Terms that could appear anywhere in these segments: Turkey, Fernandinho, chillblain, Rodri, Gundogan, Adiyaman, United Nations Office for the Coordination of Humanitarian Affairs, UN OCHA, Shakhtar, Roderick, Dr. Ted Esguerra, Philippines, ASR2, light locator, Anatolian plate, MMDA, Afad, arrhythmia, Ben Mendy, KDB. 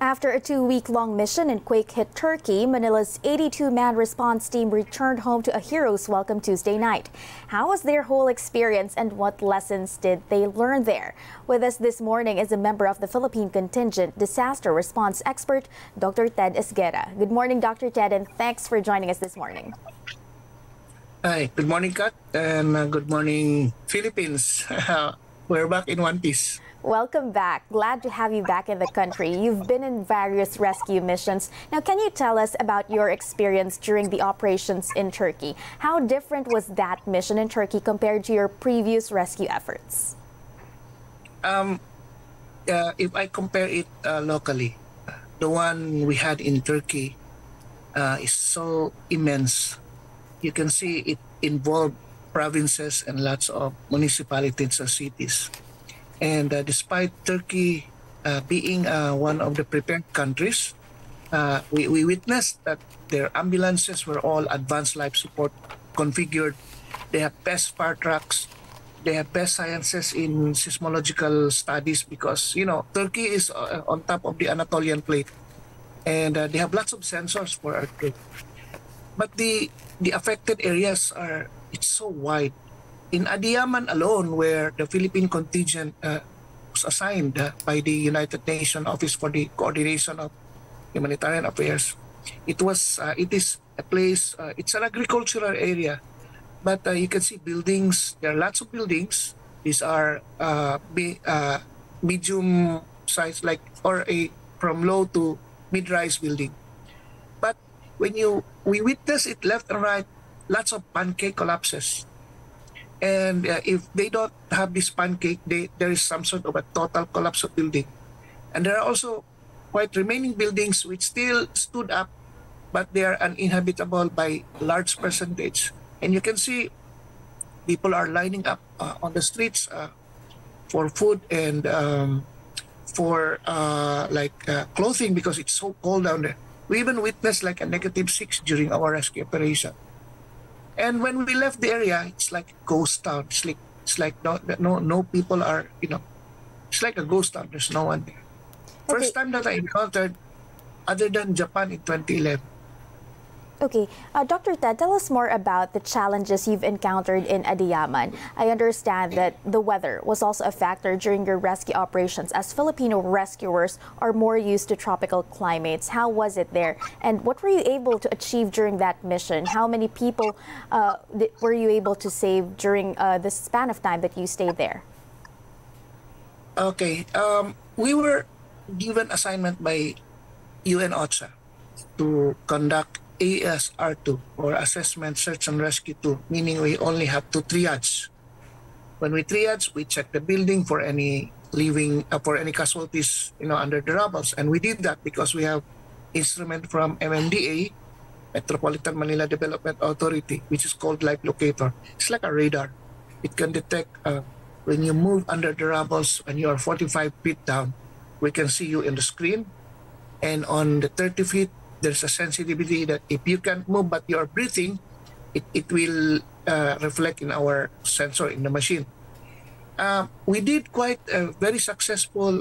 After a two-week-long mission in quake-hit Turkey, Manila's 82-man response team returned home to a hero's welcome Tuesday night. How was their whole experience and what lessons did they learn there? With us this morning is a member of the Philippine contingent, disaster response expert, Dr. Ted Esguerra. Good morning, Dr. Ted, and thanks for joining us this morning. Hi, good morning, Kat, and good morning, Philippines. We're back in one piece. Welcome back. Glad to have you back in the country. You've been in various rescue missions. Now, can you tell us about your experience during the operations in Turkey? How different was that mission in Turkey compared to your previous rescue efforts? If I compare it locally, the one we had in Turkey is so immense. You can see it involved provinces and lots of municipalities or cities. And despite Turkey being one of the prepared countries, we witnessed that their ambulances were all advanced life support configured. They have best fire trucks. They have best sciences in seismological studies because, you know, Turkey is on top of the Anatolian plate. And they have lots of sensors for earthquake. But the affected areas are, it's so wide. In Adiyaman alone, where the Philippine contingent was assigned by the United Nations Office for the Coordination of Humanitarian Affairs, it is a place. It's an agricultural area, but you can see buildings. There are lots of buildings. These are medium size, like from low to mid-rise building. But when we witness it left and right, lots of pancake collapses. And if they don't have this pancake, there is some sort of a total collapse of building. And there are also quite remaining buildings which still stood up, but they are uninhabitable by large percentage. And you can see people are lining up on the streets for food and for clothing because it's so cold down there. We even witnessed like a -6 during our rescue operation. And when we left the area, it's like a ghost town. It's like no people are, you know, it's like a ghost town. There's no one there. Okay. First time that I encountered, other than Japan in 2011. Okay, Dr. Ted, tell us more about the challenges you've encountered in Adiyaman. I understand that the weather was also a factor during your rescue operations, as Filipino rescuers are more used to tropical climates. How was it there? And what were you able to achieve during that mission? How many people were you able to save during the span of time that you stayed there? Okay, we were given assignment by UN OCHA to conduct ASR2, or Assessment, Search, and Rescue 2, meaning we only have to triage. When we triage, we check the building for any living, for any casualties, you know, under the rubbles. And we did that because we have instrument from MMDA, Metropolitan Manila Development Authority, which is called light locator. It's like a radar. It can detect when you move under the rubbles and you are 45 feet down. We can see you in the screen. And on the 30 feet, there's a sensitivity that if you can't move but you're breathing, it will reflect in our sensor in the machine. We did quite a very successful,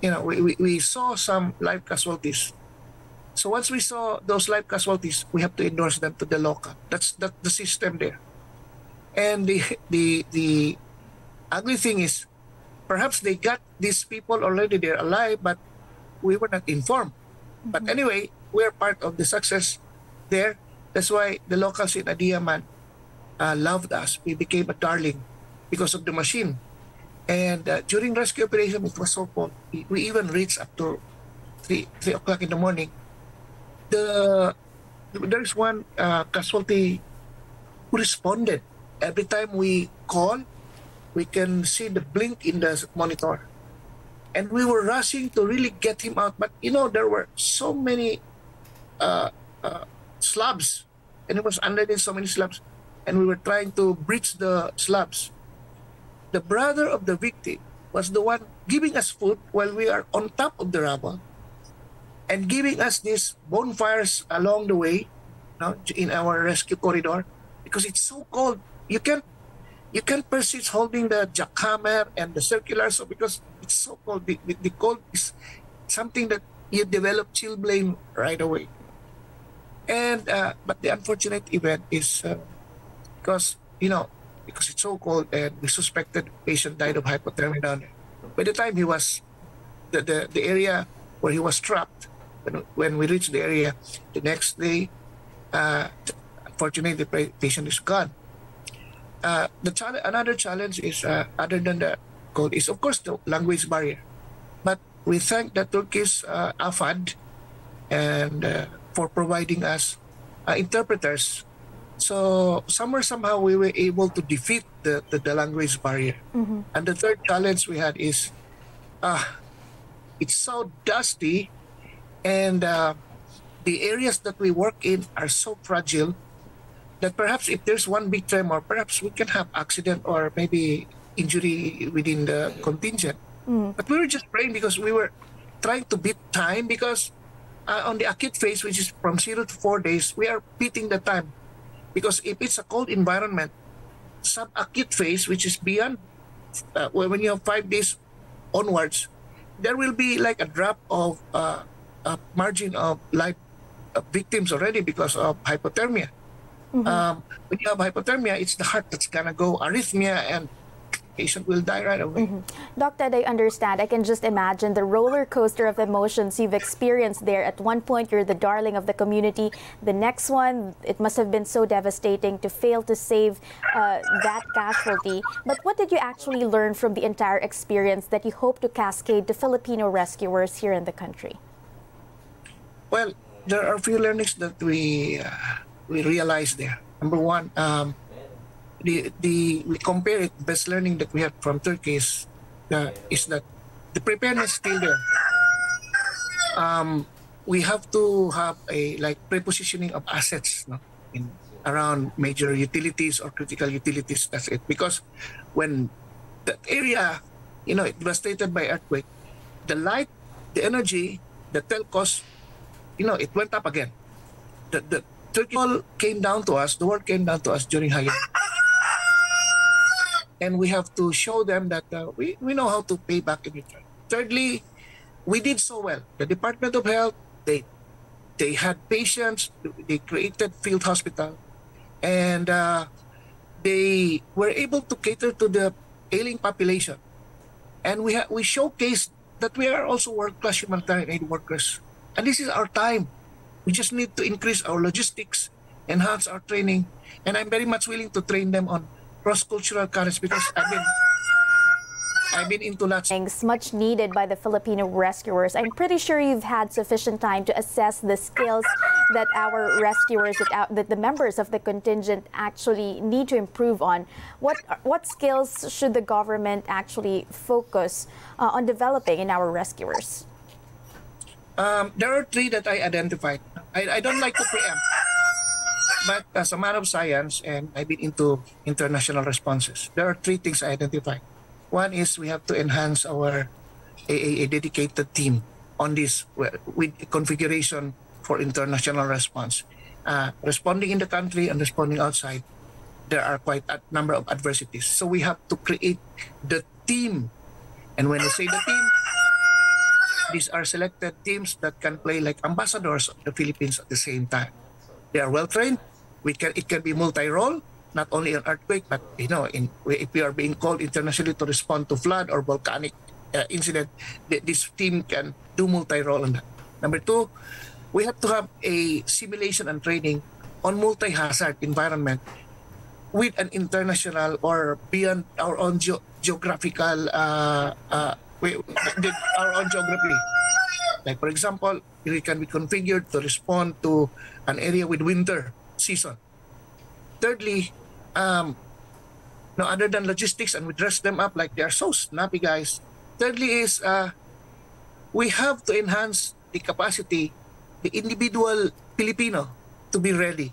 we saw some live casualties. So once we saw those live casualties, we have to endorse them to the local. That's the system there. And the ugly thing is, perhaps they got these people already, they're alive, but we were not informed. But anyway, we're part of the success there. That's why the locals in Adiyaman loved us. We became a darling because of the machine. And during rescue operation, it was so cold. We even reached up to 3 o'clock in the morning. There is one casualty who responded. Every time we call, we can see the blink in the monitor. And we were rushing to really get him out. But, you know, there were so many slabs. And it was underneath so many slabs. And we were trying to breach the slabs. The brother of the victim was the one giving us food while we are on top of the rubble and giving us these bonfires along the way, you know, in our rescue corridor because it's so cold. You can't persist holding the jackhammer and the circulars because it's so cold. The cold is something that you develop chillblain right away. And but the unfortunate event is because it's so cold and we suspected patient died of hypothermia down there. By the time he was the area where he was trapped, when we reached the area the next day, unfortunately the patient is gone. Another challenge is other than the cold is of course the language barrier, but we thank the Turkish Afad and for providing us interpreters. So somehow we were able to defeat the language barrier. Mm-hmm. And the third challenge we had is it's so dusty, and the areas that we work in are so fragile that perhaps if there's one big tremor, perhaps we can have accident or maybe injury within the contingent. Mm. But we were just praying because we were trying to beat time, because on the acute phase, which is from 0 to 4 days, we are beating the time. Because if it's a cold environment, subacute phase, which is beyond when you have 5 days onwards, there will be like a drop of a margin of life victims already because of hypothermia. Mm-hmm. When you have hypothermia, it's the heart that's going to go arrhythmia and patient will die right away. Mm-hmm. Dr. Ted, I understand. I can just imagine the roller coaster of emotions you've experienced there. At one point, you're the darling of the community. The next one, it must have been so devastating to fail to save that casualty. But what did you actually learn from the entire experience that you hope to cascade to Filipino rescuers here in the country? Well, there are a few learnings that we realized there. Number one, we compare it. Best learning that we had from Turkey is that the preparedness is still there. We have to have a prepositioning of assets around major utilities or critical utilities. That's it. Because when that area, it devastated by earthquake, the light, the energy, the telcos, it went up again. The Turkey all came down to us, the world came down to us during Hayat. And we have to show them that we know how to pay back in return. Thirdly, we did so well. The Department of Health, they had patients, they created field hospital, and they were able to cater to the ailing population. And we showcased that we are also world-class humanitarian aid workers. And this is our time. We just need to increase our logistics, enhance our training, and I'm very much willing to train them on cross-cultural courage because I've been into lots of things much needed by the Filipino rescuers. I'm pretty sure you've had sufficient time to assess the skills that our rescuers, that the members of the contingent actually need to improve on. What skills should the government actually focus on developing in our rescuers? There are three that I identified. I don't like to preempt, but as a man of science, and I've been into international responses, there are three things I identified. One is we have to enhance our a dedicated team on this with configuration for international response. Responding in the country and responding outside, there are quite a number of adversities. So we have to create the team. And when I say the team, these are selected teams that can play like ambassadors of the Philippines at the same time. They are well trained. It can be multi-role, not only an earthquake, but if we are being called internationally to respond to flood or volcanic incident, this team can do multi-role on that. Number two, we have to have a simulation and training on multi-hazard environment with an international or beyond our own geographical we did our own geography. Like, for example, it can be configured to respond to an area with winter season. Thirdly, other than logistics, and we dress them up like they are so snappy guys. Thirdly is we have to enhance the capacity, the individual Filipino to be ready.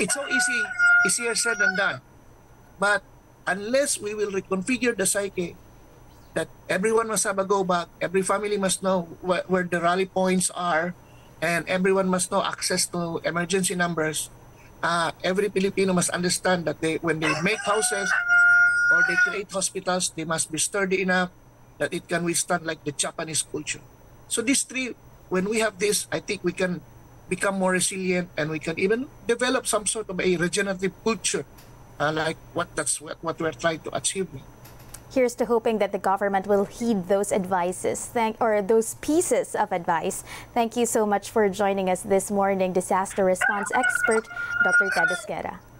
It's so easier said than done. But unless we will reconfigure the psyche, that everyone must have a go back, every family must know where the rally points are, and everyone must know access to emergency numbers. Every Filipino must understand that when they make houses or they create hospitals, they must be sturdy enough that it can withstand like the Japanese culture. So these three, when we have this, I think we can become more resilient, and we can even develop some sort of a regenerative culture, like what we're trying to achieve. Here's to hoping that the government will heed those advices, those pieces of advice. Thank you so much for joining us this morning, disaster response expert Dr. Ted Esguerra.